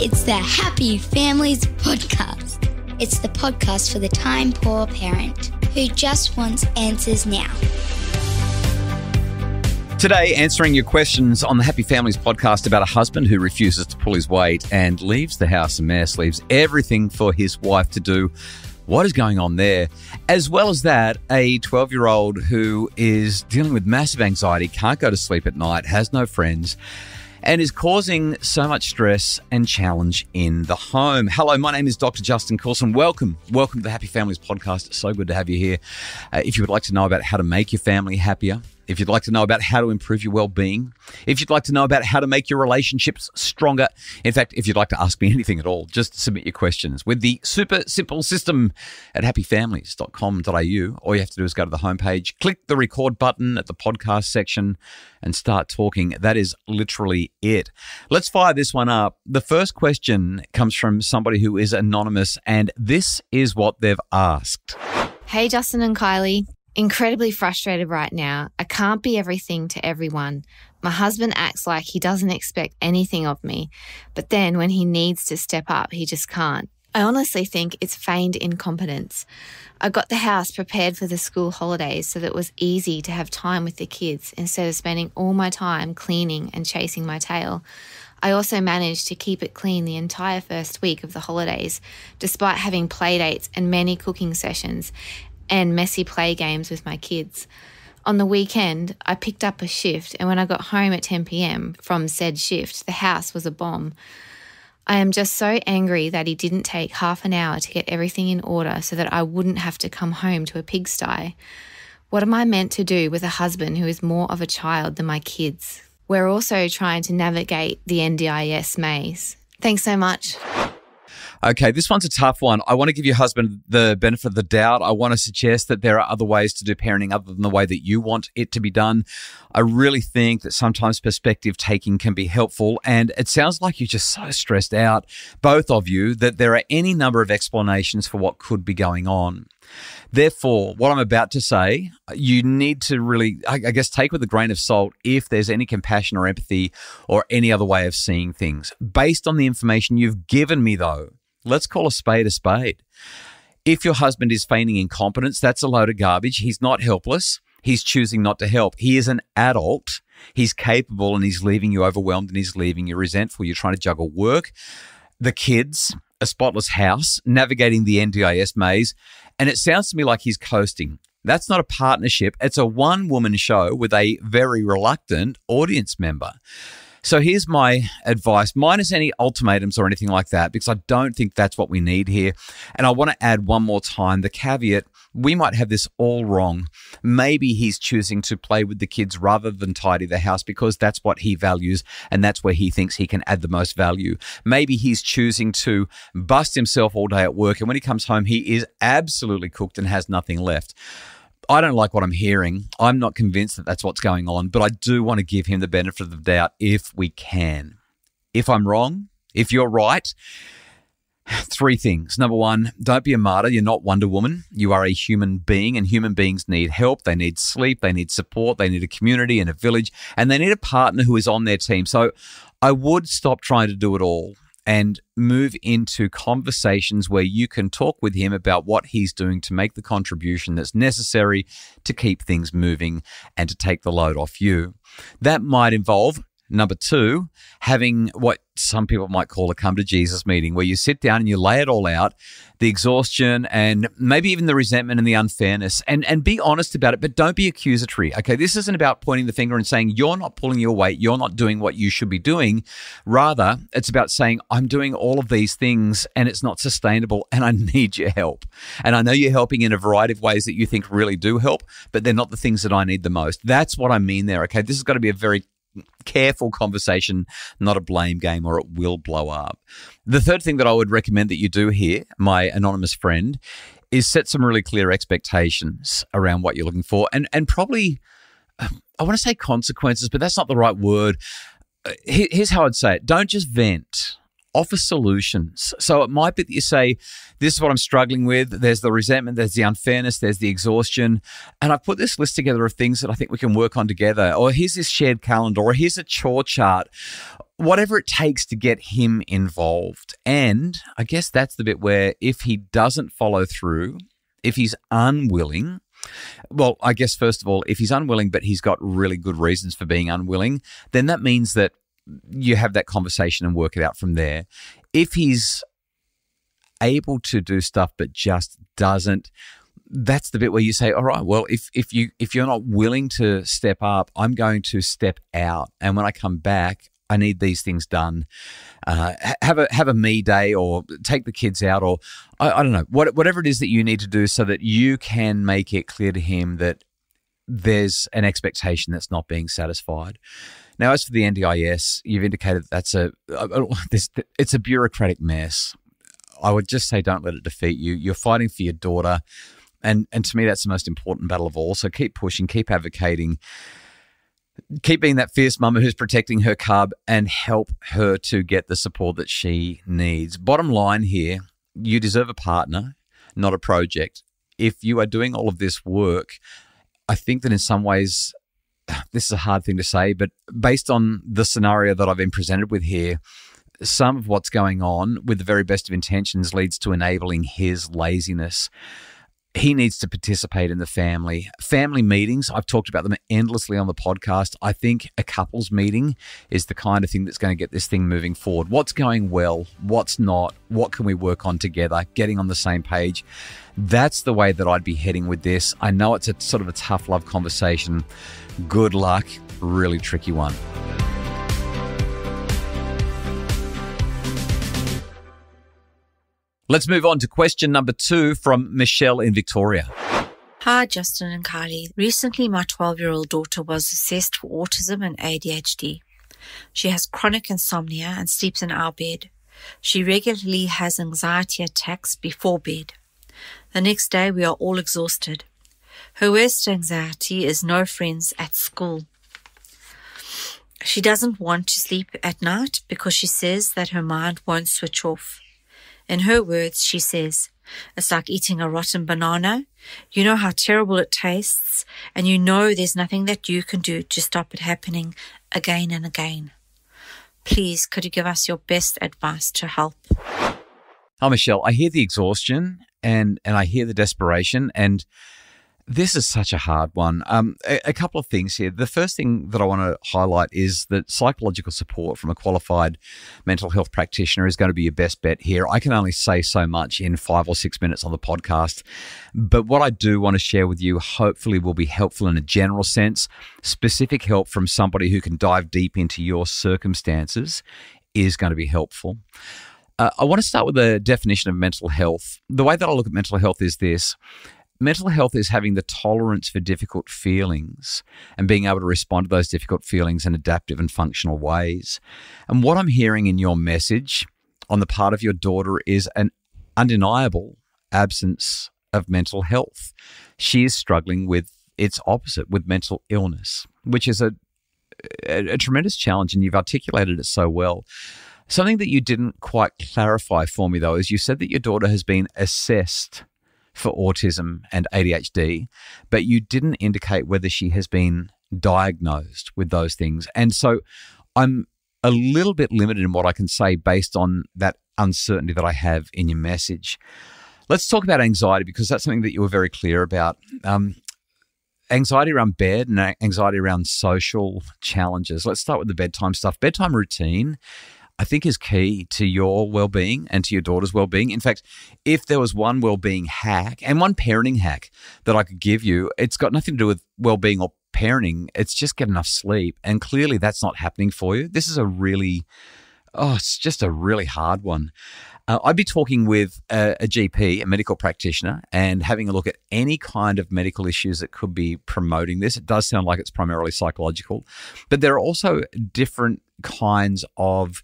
It's the Happy Families Podcast. It's the podcast for the time-poor parent who just wants answers now. Today, answering your questions on the Happy Families Podcast about a husband who refuses to pull his weight and leaves the house a mess, leaves everything for his wife to do. What is going on there? As well as that, a 12-year-old who is dealing with massive anxiety, can't go to sleep at night, has no friends, and is causing so much stress and challenge in the home. Hello, my name is Dr. Justin Coulson. Welcome to the Happy Families Podcast. It's so good to have you here. If you would like to know about how to make your family happier, if you'd like to know about how to improve your well-being, if you'd like to know about how to make your relationships stronger, in fact, if you'd like to ask me anything at all, just submit your questions with the super simple system at happyfamilies.com.au. All you have to do is go to the homepage, click the record button at the podcast section and start talking. That is literally it. Let's fire this one up. The first question comes from somebody who is anonymous, and this is what they've asked. Hey, Justin and Kylie. Incredibly frustrated right now. I can't be everything to everyone. My husband acts like he doesn't expect anything of me, but then when he needs to step up, he just can't. I honestly think it's feigned incompetence. I got the house prepared for the school holidays so that it was easy to have time with the kids instead of spending all my time cleaning and chasing my tail. I also managed to keep it clean the entire first week of the holidays, despite having playdates and many cooking sessions and messy play games with my kids. On the weekend, I picked up a shift, and when I got home at 10 p.m. from said shift, the house was a bomb. I am just so angry that he didn't take half an hour to get everything in order so that I wouldn't have to come home to a pigsty. What am I meant to do with a husband who is more of a child than my kids? We're also trying to navigate the NDIS maze. Thanks so much. Okay, this one's a tough one. I want to give your husband the benefit of the doubt. I want to suggest that there are other ways to do parenting other than the way that you want it to be done. I really think that sometimes perspective taking can be helpful, and it sounds like you're just so stressed out, both of you, that there are any number of explanations for what could be going on. Therefore, what I'm about to say, you need to really, I guess, take with a grain of salt if there's any compassion or empathy or any other way of seeing things. Based on the information you've given me, though, let's call a spade a spade. If your husband is feigning incompetence, that's a load of garbage. He's not helpless. He's choosing not to help. He is an adult. He's capable, and he's leaving you overwhelmed, and he's leaving you resentful. You're trying to juggle work, the kids, a spotless house, navigating the NDIS maze, and it sounds to me like he's coasting. That's not a partnership. It's a one-woman show with a very reluctant audience member. So here's my advice, minus any ultimatums or anything like that, because I don't think that's what we need here. And I want to add one more time the caveat, we might have this all wrong. Maybe he's choosing to play with the kids rather than tidy the house because that's what he values and that's where he thinks he can add the most value. Maybe he's choosing to bust himself all day at work, and when he comes home, he is absolutely cooked and has nothing left. I don't like what I'm hearing. I'm not convinced that that's what's going on, but I do want to give him the benefit of the doubt if we can. If I'm wrong, if you're right, three things. Number one, don't be a martyr. You're not Wonder Woman. You are a human being, and human beings need help. They need sleep. They need support. They need a community and a village, and they need a partner who is on their team. So I would stop trying to do it all and move into conversations where you can talk with him about what he's doing to make the contribution that's necessary to keep things moving and to take the load off you. That might involve, number two, having what some people might call a come to Jesus meeting, where you sit down and you lay it all out, the exhaustion and maybe even the resentment and the unfairness, and be honest about it, but don't be accusatory. Okay, this isn't about pointing the finger and saying, you're not pulling your weight, you're not doing what you should be doing. Rather, it's about saying, I'm doing all of these things and it's not sustainable and I need your help. And I know you're helping in a variety of ways that you think really do help, but they're not the things that I need the most. That's what I mean there, okay? This has got to be a very careful conversation, not a blame game, or it will blow up. The third thing that I would recommend that you do here, my anonymous friend, is set some really clear expectations around what you're looking for, and probably, I want to say consequences, but that's not the right word. Here's how I'd say it. Don't just vent. Offer solutions. So it might be that you say, this is what I'm struggling with. There's the resentment, there's the unfairness, there's the exhaustion. And I've put this list together of things that I think we can work on together. Or here's this shared calendar, or here's a chore chart. whatever it takes to get him involved. And I guess that's the bit where if he doesn't follow through, if he's unwilling, well, I guess first of all, if he's unwilling but he's got really good reasons for being unwilling, then that means that you have that conversation and work it out from there. If he's able to do stuff but just doesn't, that's the bit where you say, all right, well, if you're not willing to step up, I'm going to step out. And when I come back, I need these things done. Have a me day, or take the kids out, or I don't know, whatever it is that you need to do so that you can make it clear to him that there's an expectation that's not being satisfied. Now, as for the NDIS, you've indicated that's it's a bureaucratic mess. I would just say don't let it defeat you. You're fighting for your daughter, and to me that's the most important battle of all. So keep pushing, keep advocating. Keep being that fierce mama who's protecting her cub, and help her to get the support that she needs. Bottom line here, you deserve a partner, not a project. If you are doing all of this work, I think that in some ways, this is a hard thing to say, but based on the scenario that I've been presented with here, some of what's going on with the very best of intentions leads to enabling his laziness. He needs to participate in the family. Family meetings, I've talked about them endlessly on the podcast. I think a couples meeting is the kind of thing that's going to get this thing moving forward. What's going well? What's not? What can we work on together? Getting on the same page. That's the way that I'd be heading with this. I know it's a sort of a tough love conversation. Good luck. Really tricky one. Let's move on to question number 2 from Michelle in Victoria. Hi, Justin and Kylie. Recently, my 12-year-old daughter was assessed for autism and ADHD. She has chronic insomnia and sleeps in our bed. She regularly has anxiety attacks before bed. The next day, we are all exhausted. Her worst anxiety is no friends at school. She doesn't want to sleep at night because she says that her mind won't switch off. In her words, she says, "It's like eating a rotten banana. You know how terrible it tastes, and you know there's nothing that you can do to stop it happening again and again. Please, could you give us your best advice to help?" Hi, Michelle. I hear the exhaustion and I hear the desperation, and this is such a hard one. A couple of things here. The first thing that I want to highlight is that psychological support from a qualified mental health practitioner is going to be your best bet here. I can only say so much in 5 or 6 minutes on the podcast, but what I do want to share with you hopefully will be helpful in a general sense. Specific help from somebody who can dive deep into your circumstances is going to be helpful. I want to start with a definition of mental health. The way that I look at mental health is this. Mental health is having the tolerance for difficult feelings and being able to respond to those difficult feelings in adaptive and functional ways. And what I'm hearing in your message on the part of your daughter is an undeniable absence of mental health. She is struggling with its opposite, with mental illness, which is a tremendous challenge, and you've articulated it so well. Something that you didn't quite clarify for me, though, is you said that your daughter has been assessed for autism and ADHD, but you didn't indicate whether she has been diagnosed with those things. And so I'm a little bit limited in what I can say based on that uncertainty that I have in your message. Let's talk about anxiety, because that's something that you were very clear about. Anxiety around bed and anxiety around social challenges. Let's start with the bedtime stuff. Bedtime routine, I think, is key to your well-being and to your daughter's well-being. In fact, if there was one well-being hack and one parenting hack that I could give you, it's got nothing to do with well-being or parenting. It's just get enough sleep. And clearly that's not happening for you. This is a really hard one. I'd be talking with a GP, a medical practitioner, and having a look at any kind of medical issues that could be promoting this. It does sound like it's primarily psychological, but there are also different kinds of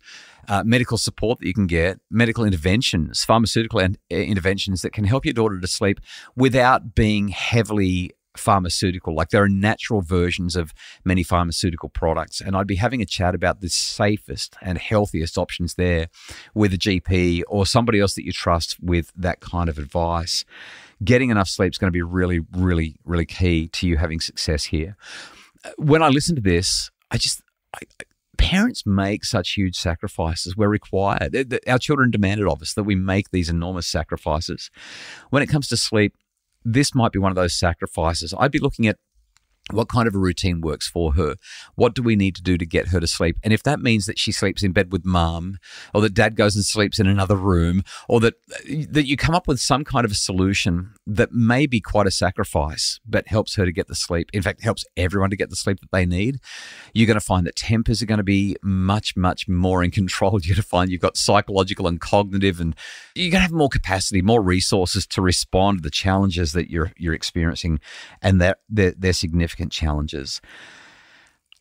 medical support that you can get, medical interventions, pharmaceutical interventions that can help your daughter to sleep without being heavily pharmaceutical. Like, there are natural versions of many pharmaceutical products, and I'd be having a chat about the safest and healthiest options there with a GP or somebody else that you trust with that kind of advice. Getting enough sleep is going to be really, really, really key to you having success here. When I listen to this, I just, I parents make such huge sacrifices. We're required. Our children demand it of us that we make these enormous sacrifices. When it comes to sleep, this might be one of those sacrifices. I'd be looking at what kind of a routine works for her. What do we need to do to get her to sleep? And if that means that she sleeps in bed with mum, or that dad goes and sleeps in another room, or that you come up with some kind of a solution that may be quite a sacrifice but helps her to get the sleep, in fact, helps everyone to get the sleep that they need, you're going to find that tempers are going to be much, much more in control. You're going to find you've got psychological and cognitive, and you're going to have more capacity, more resources to respond to the challenges that you're experiencing, and they're significant challenges.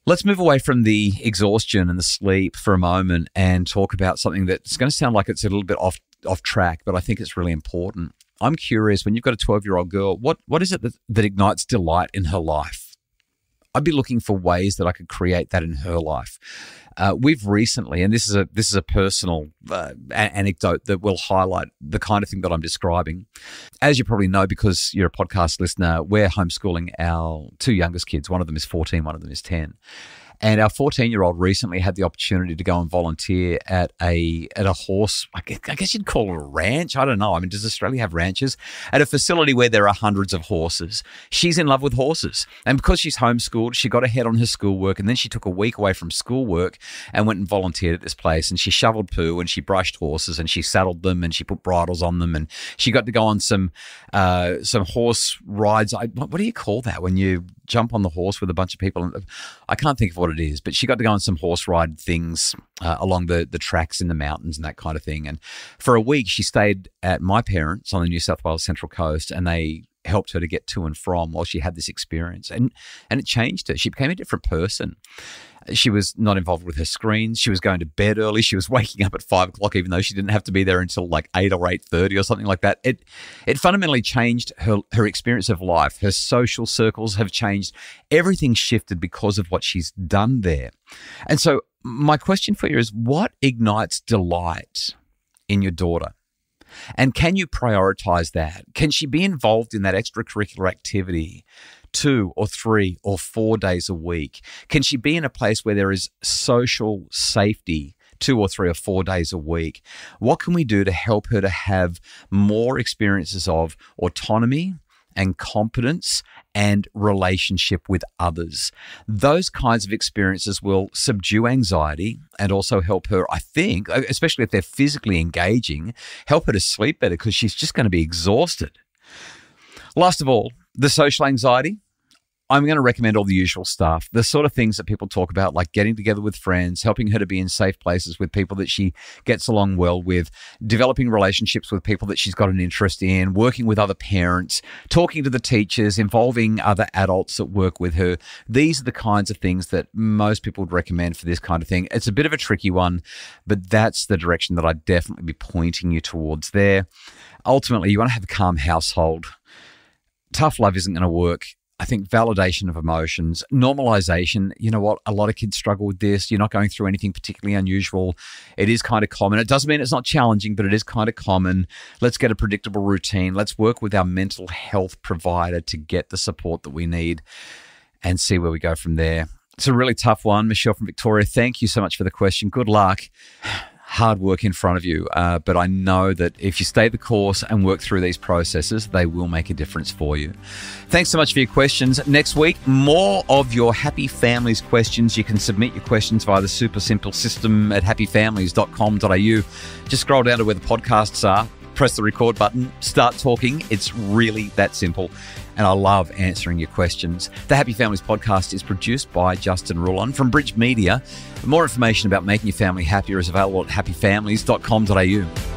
Let's move away from the exhaustion and the sleep for a moment and talk about something that's going to sound like it's a little bit off track, but I think it's really important. I'm curious, when you've got a 12-year-old girl, what is it that ignites delight in her life? I'd be looking for ways that I could create that in her life. We've recently, and this is a personal anecdote that will highlight the kind of thing that I'm describing. As you probably know, because you're a podcast listener, we're homeschooling our two youngest kids. One of them is 14, one of them is 10. And our 14-year-old recently had the opportunity to go and volunteer at a horse, I guess you'd call it a ranch. I don't know. I mean, does Australia have ranches? At a facility where there are hundreds of horses. She's in love with horses. And because she's homeschooled, she got ahead on her schoolwork, and then she took a week away from schoolwork and went and volunteered at this place. And she shoveled poo, and she brushed horses, and she saddled them, and she put bridles on them, and she got to go on some horse rides. What do you call that when you jump on the horse with a bunch of people? I can't think of what it is, but she got to go on some horse ride things along the tracks in the mountains and that kind of thing. And for a week, she stayed at my parents on the New South Wales Central Coast, and they helped her to get to and from while she had this experience. And it changed her. She became a different person. She was not involved with her screens. She was going to bed early. She was waking up at 5 o'clock, even though she didn't have to be there until like 8 or 8:30 or something like that. It fundamentally changed her experience of life. Her social circles have changed. Everything shifted because of what she's done there. And so my question for you is, what ignites delight in your daughter? And can you prioritize that? Can she be involved in that extracurricular activity 2 or 3 or 4 days a week? Can she be in a place where there is social safety 2 or 3 or 4 days a week? What can we do to help her to have more experiences of autonomy and competence and relationship with others? Those kinds of experiences will subdue anxiety and also help her, I think, especially if they're physically engaging, help her to sleep better, because she's just going to be exhausted. Last of all, the social anxiety. I'm going to recommend all the usual stuff, the sort of things that people talk about, like getting together with friends, helping her to be in safe places with people that she gets along well with, developing relationships with people that she's got an interest in, working with other parents, talking to the teachers, involving other adults that work with her. These are the kinds of things that most people would recommend for this kind of thing. It's a bit of a tricky one, but that's the direction that I'd definitely be pointing you towards there. Ultimately, you want to have a calm household. Tough love isn't going to work. I think validation of emotions, normalization, you know what, a lot of kids struggle with this. You're not going through anything particularly unusual. It is kind of common. It doesn't mean it's not challenging, but it is kind of common. Let's get a predictable routine. Let's work with our mental health provider to get the support that we need and see where we go from there. It's a really tough one. Michelle from Victoria, thank you so much for the question. Good luck. Hard work in front of you, but I know that if you stay the course and work through these processes, they will make a difference for you. Thanks so much for your questions. Next week, more of your Happy Families questions. You can submit your questions via the super simple system at happyfamilies.com.au. Just scroll down to where the podcasts are, press the record button, start talking. It's really that simple. And I love answering your questions. The Happy Families Podcast is produced by Justin Coulson from Bridge Media. More information about making your family happier is available at happyfamilies.com.au.